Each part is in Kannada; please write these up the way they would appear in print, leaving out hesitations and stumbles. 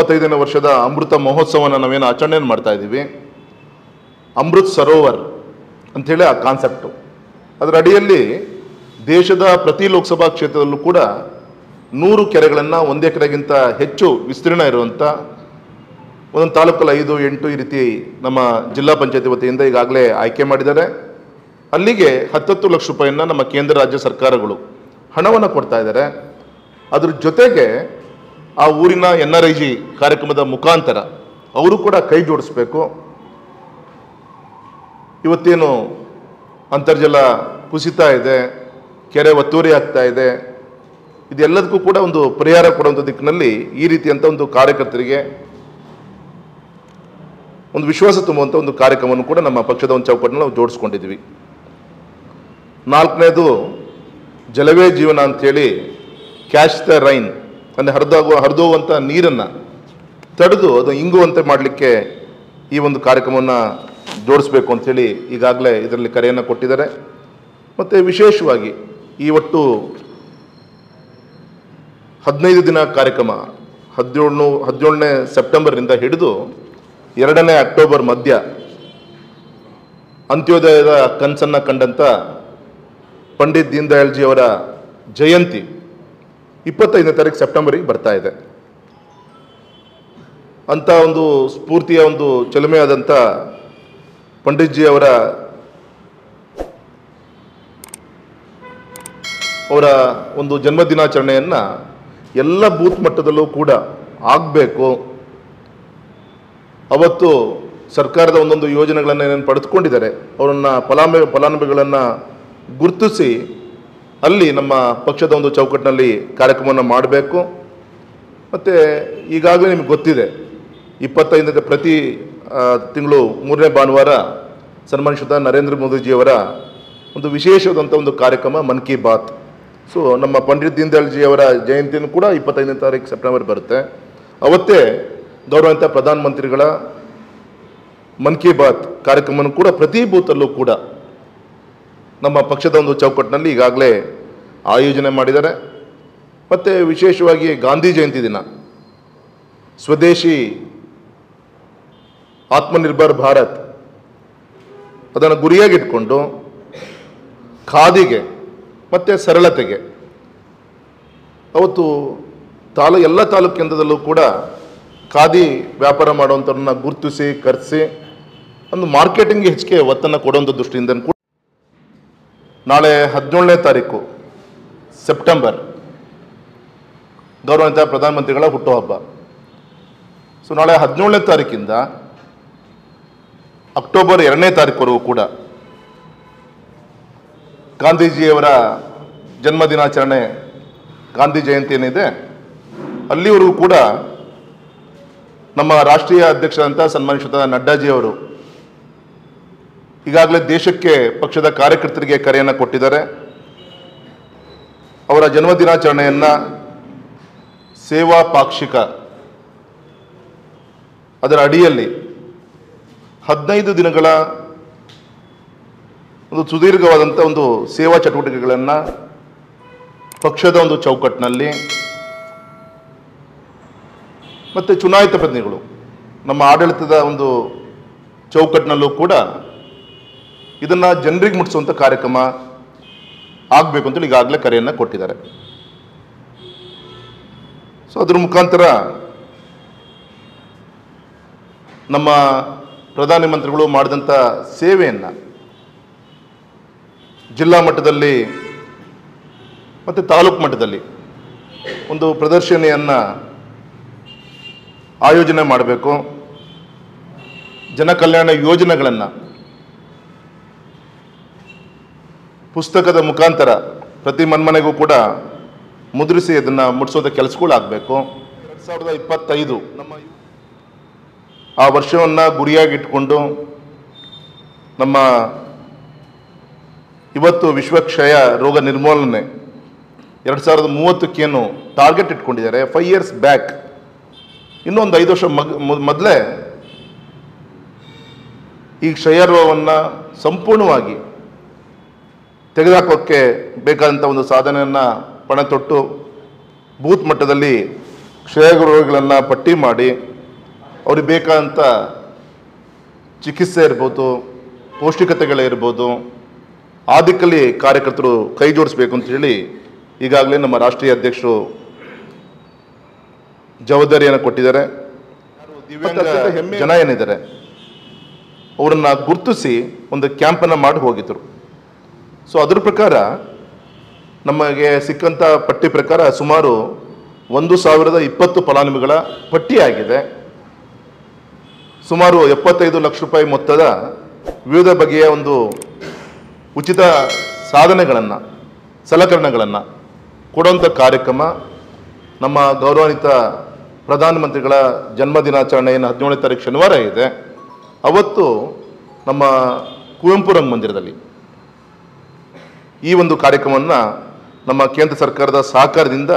25ने ವರ್ಷದ ಅಮೃತ ಮಹೋತ್ಸವನ ನಾವೇನು ಆಚರಣೆ ಮಾಡ್ತಾ ಇದ್ದೀವಿ ಅಮೃತ್ ಸರೋವರ್ ಅಂತ ಹೇಳಿ ಆ ಕಾನ್ಸೆಪ್ಟ್ ಅದರ ಅಡಿಯಲ್ಲಿ ದೇಶದ ಪ್ರತಿ ಲೋಕಸಭಾ ಕ್ಷೇತ್ರದಲ್ಲೂ ಕೂಡ 100 ಕೆರೆಗಳನ್ನು 1 ಎಕರೆಗಿಂತ ಹೆಚ್ಚು ವಿಸ್ತರಣೆ ಇರುವಂತ ಒಂದು ತಾಲೂಕಲ್ಲ 5 8 ಈ ರೀತಿ ನಮ್ಮ ಜಿಲ್ಲಾ ಪಂಚಾಯತ್ ವತಿಯಿಂದ ಈಗಾಗಲೇ ಆಯ್ಕೆ ಮಾಡಿದ್ದಾರೆ ಅಲ್ಲಿಗೆ 10 ಲಕ್ಷ ರೂಪಾಯಿಯನ್ನು ನಮ್ಮ ಕೇಂದ್ರ ರಾಜ್ಯ ಸರ್ಕಾರಗಳು ಹಣವನ್ನು ಕೊಡ್ತಾ ಇದ್ದಾರೆ ಅದರ ಜೊತೆಗೆ ಆ ಊರಿನ ಎನ್ಆರ್ಐಜಿ ಕಾರ್ಯಕ್ರಮದ ಮುಖಾಂತರ ಅವರು ಕೂಡ ಕೈ ಜೋಡಿಸಬೇಕು ಇವತ್ತೇನು ಅಂತರ್ಜಲ ಕುಸಿತಾ ಇದೆ ಕೆರೆ ಒತ್ತುವರಿ ಆಗ್ತಾ ಇದೆ ಇದೆಲ್ಲದಕ್ಕೂ ಕೂಡ ಒಂದು ಪರಿಹಾರ ಕೊಡುವಂತ ದಿಕ್ಕಿನಲ್ಲಿ ಈ ರೀತಿಯಂತ ಒಂದು ಕಾರ್ಯಕರ್ತರಿಗೆ ಒಂದು ವಿಶ್ವಾಸ ತುಂಬುವಂತ ಒಂದು ಕಾರ್ಯಕ್ರಮವನ್ನು ಕೂಡ ನಮ್ಮ ಪಕ್ಷದ ಒಂದು ಚೌಕಟ್ಟನ್ನು ನಾವು ಜೋಡಿಸಿಕೊಂಡಿದ್ದೀವಿ 4ನೇದು ಜಲವೇ ಜೀವನ ಅಂತ ಹೇಳಿ ಕ್ಯಾಚ್ ದ ರೈನ್ ಅಂದರೆ ಹರಿದುವಂತ ನೀರನ್ನು ತಡೆದು ಅದು ಇಂಗುವಂತೆ ಮಾಡಲಿಕ್ಕೆ ಈ ಒಂದು ಕಾರ್ಯಕ್ರಮವನ್ನು ಜೋಡಿಸಬೇಕು ಅಂತ ಹೇಳಿ ಈಗಾಗಲೇ ಇದರಲ್ಲಿ ಕರೆಯನ್ನು ಕೊಟ್ಟಿದ್ದಾರೆ ಮತ್ತು ವಿಶೇಷವಾಗಿ ಇವತ್ತು 15 ದಿನ ಕಾರ್ಯಕ್ರಮ 17ನೇ ಸೆಪ್ಟೆಂಬರ್ನಿಂದ ಹಿಡಿದು 2ನೇ ಅಕ್ಟೋಬರ್ ಮಧ್ಯ ಅಂತ್ಯೋದಯದ ಕನಸನ್ನು ಕಂಡಂತ ಪಂಡಿತ್ ದೀನ್ ದಯಾಳ್ಜಿ ಅವರ ಜಯಂತಿ 25ನೇ ತಾರೀಕು ಸೆಪ್ಟೆಂಬರಿಗೆ ಬರ್ತಾ ಇದೆ ಅಂತ ಒಂದು ಸ್ಫೂರ್ತಿಯ ಒಂದು ಚಲುಮೆಯಾದಂಥ ಪಂಡಿತ್ಜಿ ಅವರ ಒಂದು ಜನ್ಮದಿನಾಚರಣೆಯನ್ನು ಎಲ್ಲ ಬೂತ್ ಮಟ್ಟದಲ್ಲೂ ಕೂಡ ಆಗಬೇಕು ಅವತ್ತು ಸರ್ಕಾರದ ಒಂದೊಂದು ಯೋಜನೆಗಳನ್ನು ಏನೇನು ಪಡೆದುಕೊಂಡಿದ್ದಾರೆ ಅವರನ್ನು ಫಲಾನುಭವಿಗಳನ್ನು ಗುರುತಿಸಿ ಅಲ್ಲಿ ನಮ್ಮ ಪಕ್ಷದ ಒಂದು ಚೌಕಟ್ಟಿನಲ್ಲಿ ಕಾರ್ಯಕ್ರಮವನ್ನು ಮಾಡಬೇಕು ಮತ್ತು ಈಗಾಗಲೇ ನಿಮಗೆ ಗೊತ್ತಿದೆ 25ನೇ ಪ್ರತಿ ತಿಂಗಳು 3ನೇ ಭಾನುವಾರ ಸನ್ಮಾನಶ್ಯುತ ನರೇಂದ್ರ ಮೋದಿಜಿಯವರ ಒಂದು ವಿಶೇಷವಾದಂಥ ಒಂದು ಕಾರ್ಯಕ್ರಮ ಮನ್ ಕಿ ಬಾತ್ ಸೊ ನಮ್ಮ ಪಂಡಿತ್ ದೀನ್ ದಯಾಳ್ಜಿಯವರ ಜಯಂತಿಯನ್ನು ಕೂಡ 25ನೇ ತಾರೀಕು ಸೆಪ್ಟೆಂಬರ್ ಬರುತ್ತೆ ಅವತ್ತೇ ಗೌರವಾನ್ವಿತ ಪ್ರಧಾನಮಂತ್ರಿಗಳ ಮನ್ ಕಿ ಬಾತ್ ಕಾರ್ಯಕ್ರಮವನ್ನು ಕೂಡ ಪ್ರತಿ ಬೂತಲ್ಲೂ ಕೂಡ ನಮ್ಮ ಪಕ್ಷದ ಒಂದು ಚೌಕಟ್ಟಿನಲ್ಲಿ ಈಗಾಗಲೇ ಆಯೋಜನೆ ಮಾಡಿದ್ದಾರೆ ಮತ್ತು ವಿಶೇಷವಾಗಿ ಗಾಂಧಿ ಜಯಂತಿ ದಿನ ಸ್ವದೇಶಿ ಆತ್ಮನಿರ್ಭರ ಭಾರತ್ ಅದನ್ನು ಗುರಿಯಾಗಿಟ್ಕೊಂಡು ಖಾದಿಗೆ ಮತ್ತು ಸರಳತೆಗೆ ಅವತ್ತು ಎಲ್ಲ ತಾಲೂಕು ಕೇಂದ್ರದಲ್ಲೂ ಕೂಡ ಖಾದಿ ವ್ಯಾಪಾರ ಮಾಡುವಂಥವ್ರನ್ನ ಗುರುತಿಸಿ ಕರೆಸಿ ಒಂದು ಮಾರ್ಕೆಟಿಂಗ್ಗೆ ಹೆಚ್ಚಿಗೆ ಒತ್ತನ್ನು ಕೊಡುವಂಥ ದೃಷ್ಟಿಯಿಂದ ಕೂಡ ನಾಳೆ 17ನೇ ತಾರೀಕು ಸೆಪ್ಟೆಂಬರ್ ಗೌರವಾನ್ವಿತ ಪ್ರಧಾನಮಂತ್ರಿಗಳ ಹುಟ್ಟುಹಬ್ಬ ಸೊ ನಾಳೆ 17ನೇ ತಾರೀಕಿಂದ ಅಕ್ಟೋಬರ್ 2ನೇ ತಾರೀಕುವರೆಗೂ ಕೂಡ ಗಾಂಧೀಜಿಯವರ ಜನ್ಮದಿನಾಚರಣೆ ಗಾಂಧಿ ಜಯಂತಿ ಏನಿದೆ ಅಲ್ಲಿವರೆಗೂ ಕೂಡ ನಮ್ಮ ರಾಷ್ಟ್ರೀಯ ಅಧ್ಯಕ್ಷರಂಥ ಸನ್ಮಾನಶ್ಯುತ ನಡ್ಡಾಜಿಯವರು ಈಗಾಗಲೇ ದೇಶಕ್ಕೆ ಪಕ್ಷದ ಕಾರ್ಯಕರ್ತರಿಗೆ ಕರೆಯನ್ನು ಕೊಟ್ಟಿದ್ದಾರೆ ಅವರ ಜನ್ಮದಿನಾಚರಣೆಯನ್ನು ಸೇವಾ ಪಾಕ್ಷಿಕ ಅದರ ಅಡಿಯಲ್ಲಿ 15 ದಿನಗಳ ಒಂದು ಸುದೀರ್ಘವಾದಂಥ ಒಂದು ಸೇವಾ ಚಟುವಟಿಕೆಗಳನ್ನು ಪಕ್ಷದ ಒಂದು ಚೌಕಟ್ಟಿನಲ್ಲಿ ಮತ್ತು ಚುನಾಯಿತ ಪ್ರತಿನಿಧಿಗಳು ನಮ್ಮ ಆಡಳಿತದ ಒಂದು ಚೌಕಟ್ಟಿನಲ್ಲೂ ಕೂಡ ಇದನ್ನು ಜನರಿಗೆ ಮುಟ್ಟಿಸುವಂಥ ಕಾರ್ಯಕ್ರಮ ಆಗಬೇಕು ಅಂತೇಳಿ ಈಗಾಗಲೇ ಕರೆಯನ್ನು ಕೊಟ್ಟಿದ್ದಾರೆ ಸೊ ಅದರ ಮುಖಾಂತರ ನಮ್ಮ ಪ್ರಧಾನಿ ಮಂತ್ರಿಗಳು ಮಾಡಿದಂಥ ಸೇವೆಯನ್ನು ಜಿಲ್ಲಾ ಮಟ್ಟದಲ್ಲಿ ಮತ್ತು ತಾಲೂಕು ಮಟ್ಟದಲ್ಲಿ ಒಂದು ಪ್ರದರ್ಶನಿಯನ್ನು ಆಯೋಜನೆ ಮಾಡಬೇಕು ಜನಕಲ್ಯಾಣ ಯೋಜನೆಗಳನ್ನು ಪುಸ್ತಕದ ಮುಖಾಂತರ ಪ್ರತಿ ಮನ್ಮನೆಗೂ ಕೂಡ ಮುದ್ರಿಸಿ ಅದನ್ನು ಮುಟ್ಟಿಸೋದ ಕೆಲಸಗಳಾಗಬೇಕು 2025 ನಮ್ಮ ಆ ವರ್ಷವನ್ನು ಗುರಿಯಾಗಿಟ್ಕೊಂಡು ನಮ್ಮ ಇವತ್ತು ವಿಶ್ವಕ್ಷಯ ರೋಗ ನಿರ್ಮೂಲನೆ 2030ಕ್ಕೇನು ಟಾರ್ಗೆಟ್ ಇಟ್ಕೊಂಡಿದ್ದಾರೆ 5 years ಬ್ಯಾಕ್ ಇನ್ನೊಂದು 5 ವರ್ಷ ಮೊದಲೇ ಈ ಕ್ಷಯ ರೋಗವನ್ನು ಸಂಪೂರ್ಣವಾಗಿ ತೆಗೆದುಹಾಕೋಕ್ಕೆ ಬೇಕಾದಂಥ ಒಂದು ಸಾಧನೆಯನ್ನು ಪಣ ತೊಟ್ಟು ಬೂತ್ ಮಟ್ಟದಲ್ಲಿ ಕ್ಷಯರೋಗಿಗಳನ್ನು ಪಟ್ಟಿ ಮಾಡಿ ಅವರಿಗೆ ಬೇಕಾದಂತ ಚಿಕಿತ್ಸೆ ಇರಬಹುದು ಪೌಷ್ಟಿಕತೆಗಳು ಇರಬಹುದು ಆದಿಕಲಿ ಕಾರ್ಯಕರ್ತರು ಕೈ ಜೋಡಿಸಬೇಕು ಅಂತ ಹೇಳಿ ಈಗಾಗಲೇ ನಮ್ಮ ರಾಷ್ಟ್ರೀಯ ಅಧ್ಯಕ್ಷರು ಜವಾಬ್ದಾರಿಯನ್ನು ಕೊಟ್ಟಿದ್ದಾರೆ ದಿವ್ಯಾಂಗ ಜನ ಏನಿದ್ದಾರೆ ಅವರನ್ನು ಗುರುತಿಸಿ ಒಂದು ಕ್ಯಾಂಪ್ ಅನ್ನು ಮಾಡಿ ಹೋಗಿದ್ರು ಸೊ ಅದರ ಪ್ರಕಾರ ನಮಗೆ ಸಿಕ್ಕಂತ ಪಟ್ಟಿ ಪ್ರಕಾರ ಸುಮಾರು 1020 ಫಲಾನುಭವಿಗಳ ಪಟ್ಟಿ ಆಗಿದೆ ಸುಮಾರು 75 ಲಕ್ಷ ರೂಪಾಯಿ ಮೊತ್ತದ ವಿವಿಧ ಬಗೆಯ ಒಂದು ಉಚಿತ ಸಾಧನೆಗಳನ್ನು ಸಲಕರಣೆಗಳನ್ನು ಕೊಡುವಂತ ಕಾರ್ಯಕ್ರಮ ನಮ್ಮ ಗೌರವಾನ್ವಿತ ಪ್ರಧಾನಮಂತ್ರಿಗಳ ಜನ್ಮದಿನಾಚರಣೆ 17 ತಾರೀಕು ಶನಿವಾರ ಇದೆ ಅವತ್ತು ನಮ್ಮ ಕುವೆಂಪು ರಂಗಮಂದಿರದಲ್ಲಿ ಈ ಒಂದು ಕಾರ್ಯಕ್ರಮವನ್ನು ನಮ್ಮ ಕೇಂದ್ರ ಸರ್ಕಾರದ ಸಹಕಾರದಿಂದ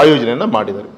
ಆಯೋಜನೆಯನ್ನು ಮಾಡಿದರು।